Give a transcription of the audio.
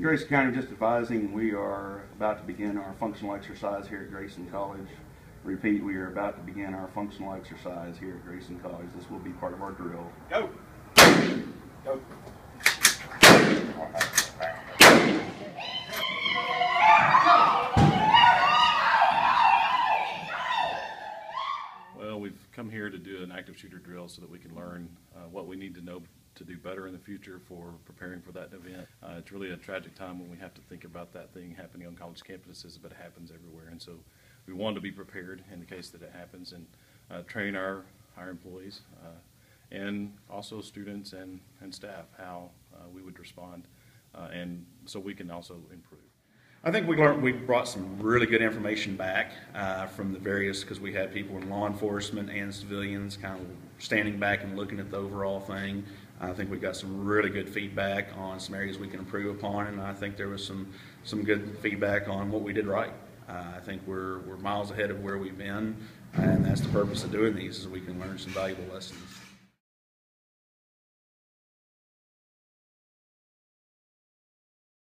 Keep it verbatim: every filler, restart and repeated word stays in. Grayson County just advising, we are about to begin our functional exercise here at Grayson College. Repeat, we are about to begin our functional exercise here at Grayson College. This will be part of our drill. Go! Go! Well, we've come here to do an active shooter drill so that we can learn uh, what we need to know to do better in the future for preparing for that event. Uh, it's really a tragic time when we have to think about that thing happening on college campuses, but it happens everywhere. And so we want to be prepared in the case that it happens, and uh, train our, our employees uh, and also students and, and staff how uh, we would respond, uh, and so we can also improve. I think we learned, we brought some really good information back uh, from the various, because we had people in law enforcement and civilians kind of standing back and looking at the overall thing. I think we got some really good feedback on some areas we can improve upon, and I think there was some, some good feedback on what we did right. Uh, I think we're, we're miles ahead of where we've been, and that's the purpose of doing these, is we can learn some valuable lessons.